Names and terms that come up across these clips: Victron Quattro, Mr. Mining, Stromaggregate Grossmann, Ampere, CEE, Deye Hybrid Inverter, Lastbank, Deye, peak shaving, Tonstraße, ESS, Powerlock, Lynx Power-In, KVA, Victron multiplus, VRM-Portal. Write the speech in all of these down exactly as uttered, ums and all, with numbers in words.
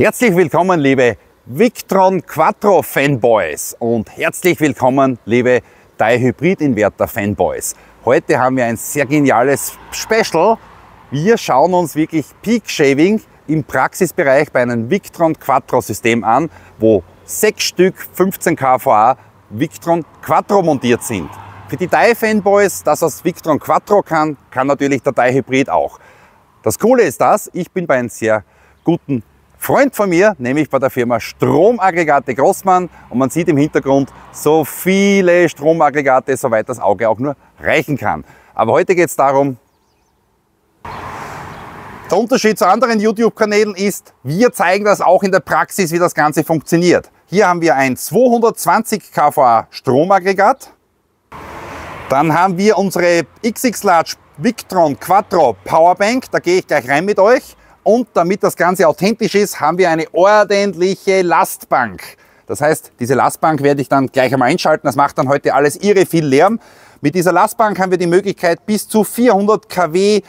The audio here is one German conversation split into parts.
Herzlich willkommen, liebe Victron Quattro Fanboys, und herzlich willkommen, liebe Deye Hybrid Inverter Fanboys. Heute haben wir ein sehr geniales Special. Wir schauen uns wirklich Peak Shaving im Praxisbereich bei einem Victron Quattro System an, wo sechs Stück fünfzehn K V A Victron Quattro montiert sind. Für die Deye Fanboys, das was Victron Quattro kann, kann natürlich der Deye Hybrid auch. Das Coole ist das, ich bin bei einem sehr guten Freund von mir, nämlich bei der Firma Stromaggregate Grossmann, und man sieht im Hintergrund so viele Stromaggregate, soweit das Auge auch nur reichen kann. Aber heute geht es darum, der Unterschied zu anderen YouTube-Kanälen ist, wir zeigen das auch in der Praxis, wie das Ganze funktioniert. Hier haben wir ein zweihundertzwanzig K V A Stromaggregat, dann haben wir unsere X X Large Victron Quattro Powerbank, da gehe ich gleich rein mit euch. Und damit das Ganze authentisch ist, haben wir eine ordentliche Lastbank. Das heißt, diese Lastbank werde ich dann gleich einmal einschalten. Das macht dann heute alles irre viel Lärm. Mit dieser Lastbank haben wir die Möglichkeit, bis zu vierhundert K W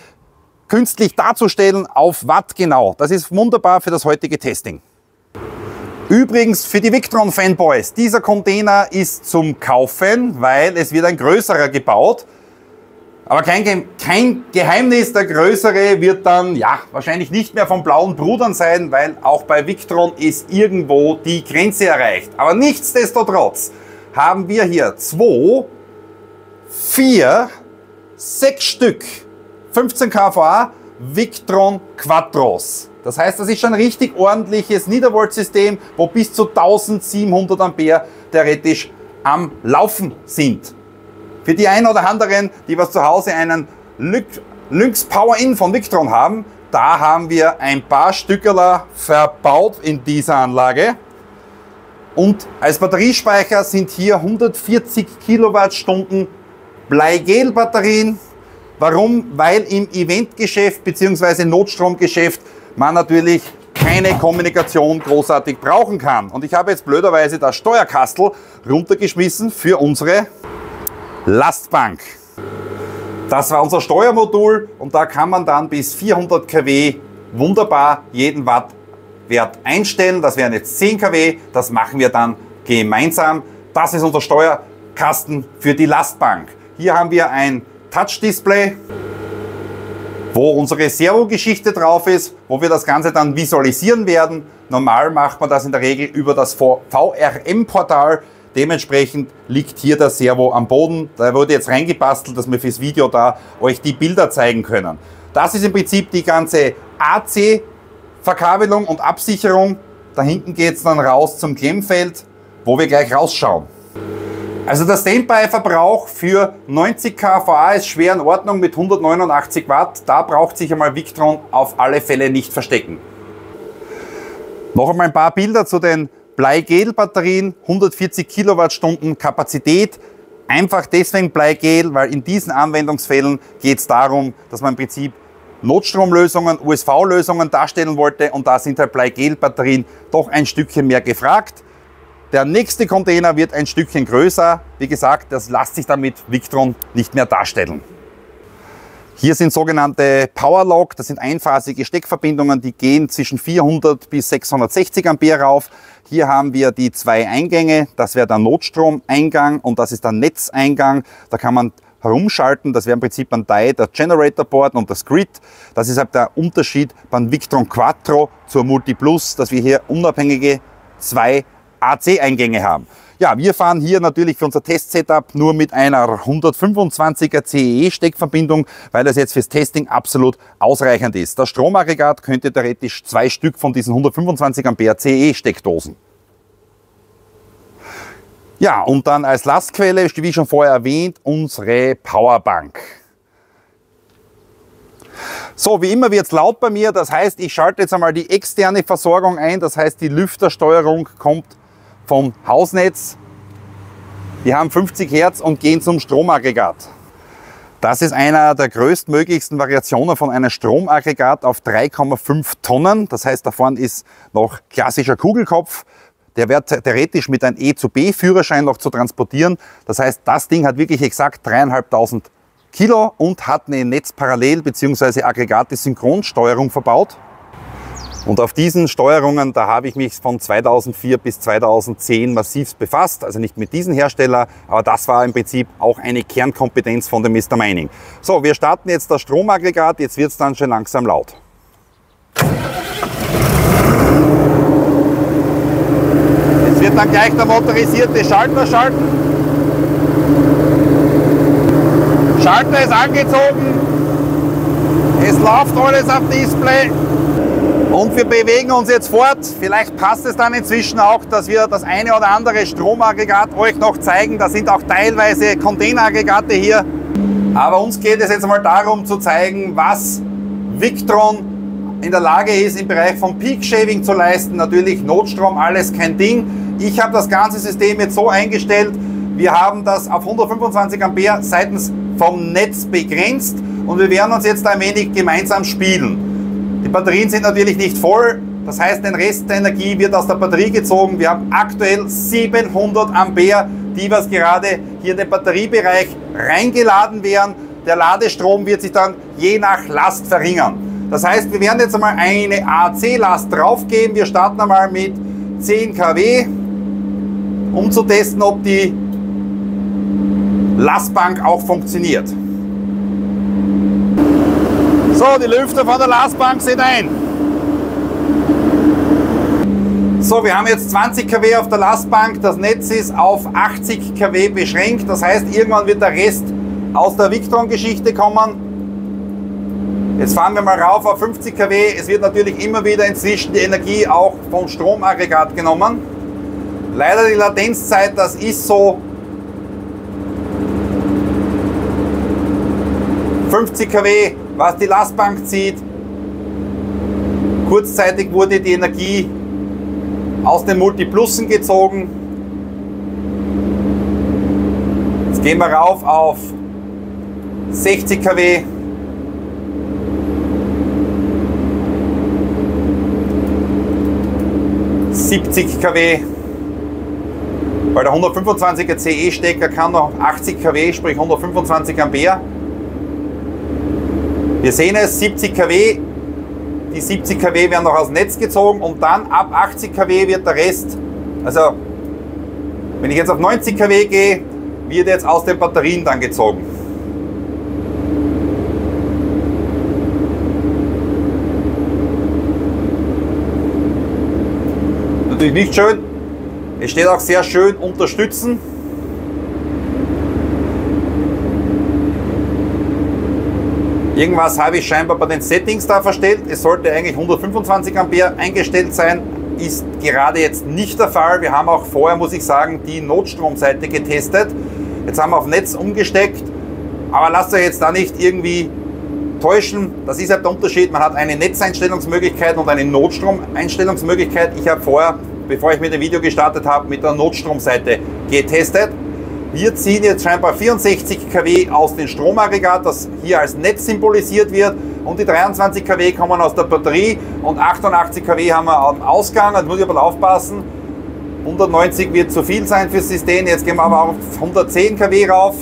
künstlich darzustellen, auf Watt genau. Das ist wunderbar für das heutige Testing. Übrigens für die Victron Fanboys, dieser Container ist zum Kaufen, weil es wird ein größerer gebaut. Aber kein, kein Geheimnis, der größere wird dann, ja, wahrscheinlich nicht mehr von blauen Brudern sein, weil auch bei Victron ist irgendwo die Grenze erreicht. Aber nichtsdestotrotz haben wir hier zwei, vier, sechs Stück fünfzehn K V A Victron Quattros. Das heißt, das ist schon ein richtig ordentliches Niedervolt-System, wo bis zu tausendsiebenhundert Ampere theoretisch am Laufen sind. Für die einen oder anderen, die was zu Hause einen Lynx Power-In von Victron haben, da haben wir ein paar Stückerler verbaut in dieser Anlage. Und als Batteriespeicher sind hier hundertvierzig Kilowattstunden Bleigel-Batterien. Warum? Weil im Eventgeschäft bzw. Notstromgeschäft man natürlich keine Kommunikation großartig brauchen kann. Und ich habe jetzt blöderweise das Steuerkastel runtergeschmissen für unsere Lastbank. Das war unser Steuermodul, und da kann man dann bis vierhundert K W wunderbar jeden Wattwert einstellen. Das wären jetzt zehn K W, das machen wir dann gemeinsam. Das ist unser Steuerkasten für die Lastbank. Hier haben wir ein Touch-Display, wo unsere Servo-Geschichte drauf ist, wo wir das Ganze dann visualisieren werden. Normal macht man das in der Regel über das V R M-Portal. Dementsprechend liegt hier der Servo am Boden. Da wurde jetzt reingebastelt, dass wir fürs Video da euch die Bilder zeigen können. Das ist im Prinzip die ganze A C-Verkabelung und Absicherung. Da hinten geht es dann raus zum Klemmfeld, wo wir gleich rausschauen. Also der Standby-Verbrauch für neunzig K V A ist schwer in Ordnung mit hundertneunundachtzig Watt. Da braucht sich einmal Victron auf alle Fälle nicht verstecken. Noch einmal ein paar Bilder zu den Bleigel-Batterien, hundertvierzig Kilowattstunden Kapazität. Einfach deswegen Bleigel, weil in diesen Anwendungsfällen geht es darum, dass man im Prinzip Notstromlösungen, U S V-Lösungen darstellen wollte, und da sind halt Bleigel-Batterien doch ein Stückchen mehr gefragt. Der nächste Container wird ein Stückchen größer. Wie gesagt, das lässt sich damit Victron nicht mehr darstellen. Hier sind sogenannte Powerlock, das sind einphasige Steckverbindungen, die gehen zwischen vierhundert bis sechshundertsechzig Ampere rauf. Hier haben wir die zwei Eingänge, das wäre der Notstromeingang und das ist der Netzeingang. Da kann man herumschalten, das wäre im Prinzip ein Teil der Generator Board und das Grid. Das ist halt der Unterschied beim Victron Quattro zur Multiplus, dass wir hier unabhängige zwei A C-Eingänge haben. Ja, wir fahren hier natürlich für unser Test-Setup nur mit einer hundertfünfundzwanziger C E E Steckverbindung, weil das jetzt fürs Testing absolut ausreichend ist. Das Stromaggregat könnte theoretisch zwei Stück von diesen hundertfünfundzwanzig Ampere C E E Steckdosen. Ja, und dann als Lastquelle, wie schon vorher erwähnt, unsere Powerbank. So, wie immer wird es laut bei mir, das heißt, ich schalte jetzt einmal die externe Versorgung ein, das heißt, die Lüftersteuerung kommt vom Hausnetz. Die haben fünfzig Hertz und gehen zum Stromaggregat. Das ist einer der größtmöglichsten Variationen von einem Stromaggregat auf drei Komma fünf Tonnen. Das heißt, da vorne ist noch klassischer Kugelkopf. Der wäre theoretisch mit einem E zu B Führerschein noch zu transportieren. Das heißt, das Ding hat wirklich exakt dreieinhalbtausend Kilo und hat eine netzparallel bzw. aggregate Synchronsteuerung verbaut. Und auf diesen Steuerungen, da habe ich mich von zweitausendvier bis zweitausendzehn massivst befasst, also nicht mit diesem Hersteller, aber das war im Prinzip auch eine Kernkompetenz von dem Mister Mining. So, wir starten jetzt das Stromaggregat, jetzt wird es dann schon langsam laut. Jetzt wird dann gleich der motorisierte Schalter schalten. Schalter ist angezogen, es läuft alles auf Display. Und wir bewegen uns jetzt fort. Vielleicht passt es dann inzwischen auch, dass wir das eine oder andere Stromaggregat euch noch zeigen. Da sind auch teilweise Containeraggregate hier. Aber uns geht es jetzt mal darum zu zeigen, was Victron in der Lage ist, im Bereich von Peak Shaving zu leisten. Natürlich Notstrom, alles kein Ding. Ich habe das ganze System jetzt so eingestellt. Wir haben das auf hundertfünfundzwanzig Ampere seitens vom Netz begrenzt. Und wir werden uns jetzt ein wenig gemeinsam spielen. Die Batterien sind natürlich nicht voll, das heißt, den Rest der Energie wird aus der Batterie gezogen. Wir haben aktuell siebenhundert Ampere, die was gerade hier in den Batteriebereich reingeladen werden. Der Ladestrom wird sich dann je nach Last verringern. Das heißt, wir werden jetzt einmal eine A C-Last draufgeben. Wir starten einmal mit zehn Kilowatt, um zu testen, ob die Lastbank auch funktioniert. So, die Lüfter von der Lastbank sind ein. So, wir haben jetzt zwanzig Kilowatt auf der Lastbank. Das Netz ist auf achtzig Kilowatt beschränkt. Das heißt, irgendwann wird der Rest aus der Victron-Geschichte kommen. Jetzt fahren wir mal rauf auf fünfzig Kilowatt. Es wird natürlich immer wieder inzwischen die Energie auch vom Stromaggregat genommen. Leider die Latenzzeit, das ist so fünfzig Kilowatt. Was die Lastbank zieht, kurzzeitig wurde die Energie aus den Multiplussen gezogen. Jetzt gehen wir rauf auf sechzig Kilowatt. siebzig Kilowatt. Weil der hundertfünfundzwanziger C E Stecker kann noch achtzig Kilowatt, sprich hundertfünfundzwanzig Ampere. Wir sehen es, siebzig Kilowatt, die siebzig Kilowatt werden noch aus dem Netz gezogen und dann ab achtzig Kilowatt wird der Rest, also wenn ich jetzt auf neunzig Kilowatt gehe, wird jetzt aus den Batterien dann gezogen. Natürlich nicht schön, es steht auch sehr schön unterstützen. Irgendwas habe ich scheinbar bei den Settings da verstellt. Es sollte eigentlich hundertfünfundzwanzig Ampere eingestellt sein. Ist gerade jetzt nicht der Fall. Wir haben auch vorher, muss ich sagen, die Notstromseite getestet. Jetzt haben wir auf Netz umgesteckt. Aber lasst euch jetzt da nicht irgendwie täuschen. Das ist halt der Unterschied. Man hat eine Netzeinstellungsmöglichkeit und eine Notstromeinstellungsmöglichkeit. Ich habe vorher, bevor ich mit dem Video gestartet habe, mit der Notstromseite getestet. Wir ziehen jetzt scheinbar vierundsechzig Kilowatt aus dem Stromaggregat, das hier als Netz symbolisiert wird, und die dreiundzwanzig Kilowatt kommen aus der Batterie und achtundachtzig Kilowatt haben wir am Ausgang. Jetzt muss ich aber aufpassen, hundertneunzig wird zu viel sein fürs System. Jetzt gehen wir aber auf hundertzehn Kilowatt rauf.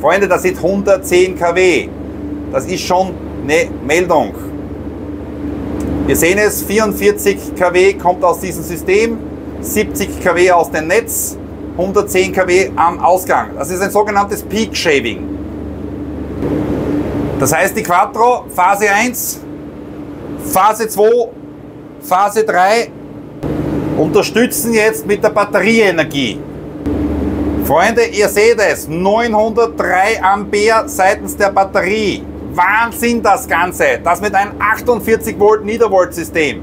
Freunde, das sind hundertzehn Kilowatt. Das ist schon eine Meldung. Wir sehen es, vierundvierzig Kilowatt kommt aus diesem System, siebzig Kilowatt aus dem Netz, hundertzehn Kilowatt am Ausgang. Das ist ein sogenanntes Peak Shaving. Das heißt, die Quattro, Phase eins, Phase zwei, Phase drei unterstützen jetzt mit der Batterieenergie. Freunde, ihr seht es, neunhundertdrei Ampere seitens der Batterie. Wahnsinn das Ganze, das mit einem achtundvierzig Volt Niedervolt System.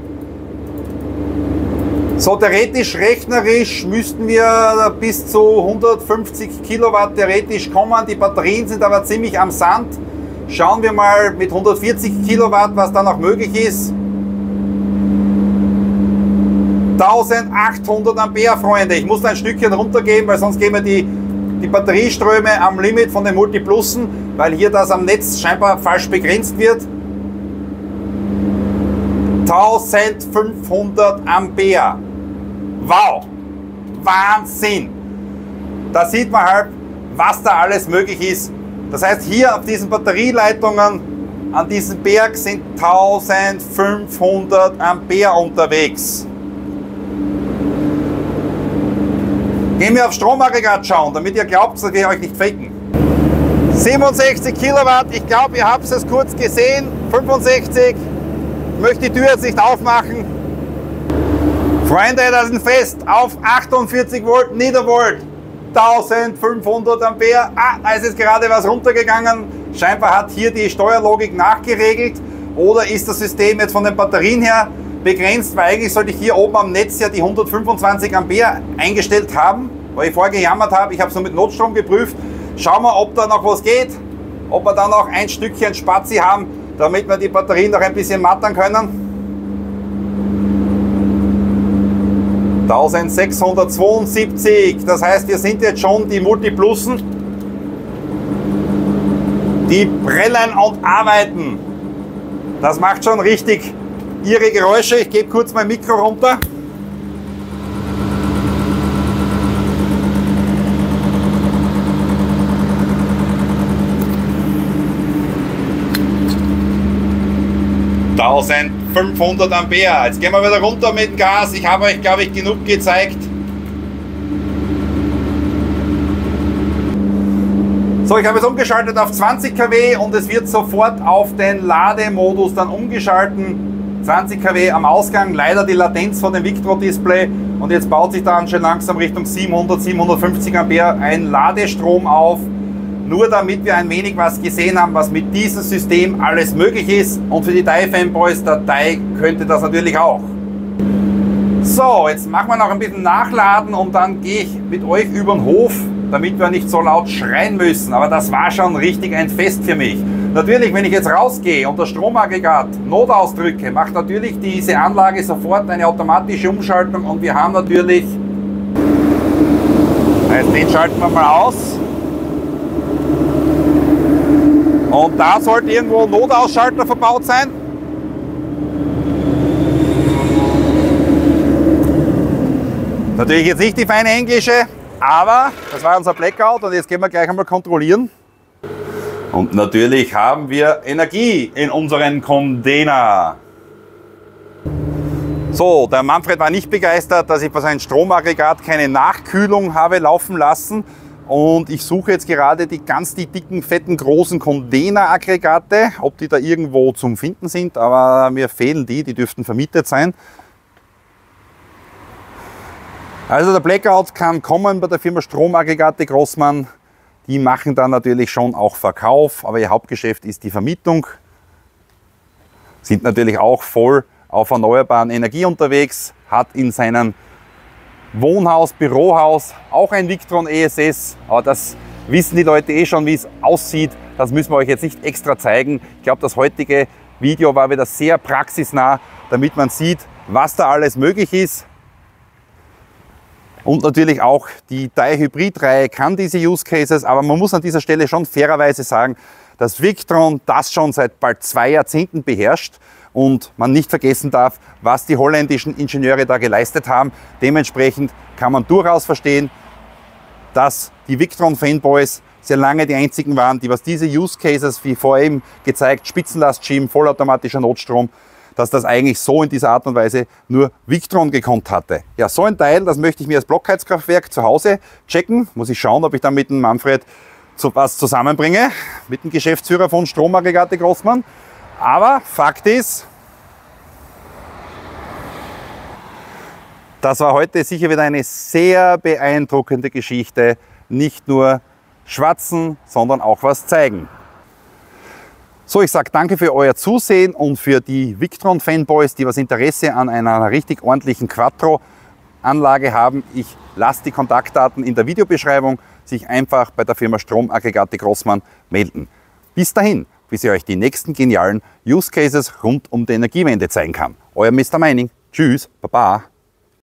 So, theoretisch, rechnerisch müssten wir bis zu hundertfünfzig Kilowatt theoretisch kommen. Die Batterien sind aber ziemlich am Sand. Schauen wir mal mit hundertvierzig Kilowatt, was da noch möglich ist. eintausendachthundert Ampere, Freunde. Ich muss da ein Stückchen runtergeben, weil sonst gehen wir die, die Batterieströme am Limit von den Multiplussen, weil hier das am Netz scheinbar falsch begrenzt wird. eintausendfünfhundert Ampere. Wow! Wahnsinn! Da sieht man halt, was da alles möglich ist. Das heißt, hier auf diesen Batterieleitungen An diesem Berg sind eintausendfünfhundert Ampere unterwegs. Gehen wir auf Stromaggregat schauen, damit ihr glaubt, dass wir euch nicht faken. siebenundsechzig Kilowatt, ich glaube, ihr habt es kurz gesehen. fünfundsechzig, ich möchte die Tür jetzt nicht aufmachen. Freunde, das ist fest, auf achtundvierzig Volt, Niedervolt, eintausendfünfhundert Ampere. Ah, da ist jetzt gerade was runtergegangen. Scheinbar hat hier die Steuerlogik nachgeregelt oder ist das System jetzt von den Batterien her begrenzt, weil eigentlich sollte ich hier oben am Netz ja die hundertfünfundzwanzig Ampere eingestellt haben, weil ich vorher gejammert habe, ich habe es nur mit Notstrom geprüft. Schauen wir, ob da noch was geht, ob wir da noch ein Stückchen Spazi haben, damit wir die Batterien noch ein bisschen mattern können. eintausendsechshundertzweiundsiebzig, das heißt, wir sind jetzt schon die Multiplussen, die brennen und arbeiten. Das macht schon richtig irre Geräusche. Ich gebe kurz mein Mikro runter. eintausendfünfhundert Ampere. Jetzt gehen wir wieder runter mit dem Gas. Ich habe euch, glaube ich, genug gezeigt. So, ich habe jetzt umgeschaltet auf zwanzig Kilowatt und es wird sofort auf den Lademodus dann umgeschalten. zwanzig Kilowatt am Ausgang, leider die Latenz von dem Victron Display, und jetzt baut sich dann schon langsam Richtung siebenhundert, siebenhundertfünfzig Ampere ein Ladestrom auf. Nur damit wir ein wenig was gesehen haben, was mit diesem System alles möglich ist. Und für die Deye-Fanboys, der Deye könnte das natürlich auch. So, jetzt machen wir noch ein bisschen Nachladen und dann gehe ich mit euch über den Hof, damit wir nicht so laut schreien müssen. Aber das war schon richtig ein Fest für mich. Natürlich, wenn ich jetzt rausgehe und das Stromaggregat Not ausdrücke, macht natürlich diese Anlage sofort eine automatische Umschaltung. Und wir haben natürlich... Also den schalten wir mal aus. Und da sollte irgendwo ein Notausschalter verbaut sein. Natürlich jetzt nicht die feine englische, aber das war unser Blackout und jetzt gehen wir gleich einmal kontrollieren. Und natürlich haben wir Energie in unseren Container. So, der Manfred war nicht begeistert, dass ich bei seinem Stromaggregat keine Nachkühlung habe laufen lassen. Und ich suche jetzt gerade die ganz die dicken, fetten, großen Containeraggregate, ob die da irgendwo zum Finden sind, aber mir fehlen die, die dürften vermietet sein. Also der Blackout kann kommen bei der Firma Stromaggregate Grossmann. Die machen dann natürlich schon auch Verkauf, aber ihr Hauptgeschäft ist die Vermietung. Sind natürlich auch voll auf erneuerbaren Energie unterwegs, hat in seinen Wohnhaus, Bürohaus, auch ein Victron E S S, aber das wissen die Leute eh schon, wie es aussieht. Das müssen wir euch jetzt nicht extra zeigen. Ich glaube, das heutige Video war wieder sehr praxisnah, damit man sieht, was da alles möglich ist. Und natürlich auch die Deye Hybrid-Reihe kann diese Use Cases, aber man muss an dieser Stelle schon fairerweise sagen, dass Victron das schon seit bald zwei Jahrzehnten beherrscht. Und man nicht vergessen darf, was die holländischen Ingenieure da geleistet haben. Dementsprechend kann man durchaus verstehen, dass die Victron-Fanboys sehr lange die einzigen waren, die was diese Use Cases, wie vor eben gezeigt, Spitzenlast-Schirm, vollautomatischer Notstrom, dass das eigentlich so in dieser Art und Weise nur Victron gekonnt hatte. Ja, so ein Teil, das möchte ich mir als Blockheizkraftwerk zu Hause checken. Muss ich schauen, ob ich dann mit dem Manfred was zusammenbringe, mit dem Geschäftsführer von Stromaggregate Grossmann. Aber Fakt ist, das war heute sicher wieder eine sehr beeindruckende Geschichte. Nicht nur schwatzen, sondern auch was zeigen. So, ich sage danke für euer Zusehen und für die Victron-Fanboys, die was Interesse an einer richtig ordentlichen Quattro-Anlage haben. Ich lasse die Kontaktdaten in der Videobeschreibung, sich einfach bei der Firma Stromaggregate Grossmann melden. Bis dahin, bis ich euch die nächsten genialen Use Cases rund um die Energiewende zeigen kann. Euer Mister Mining. Tschüss, Baba.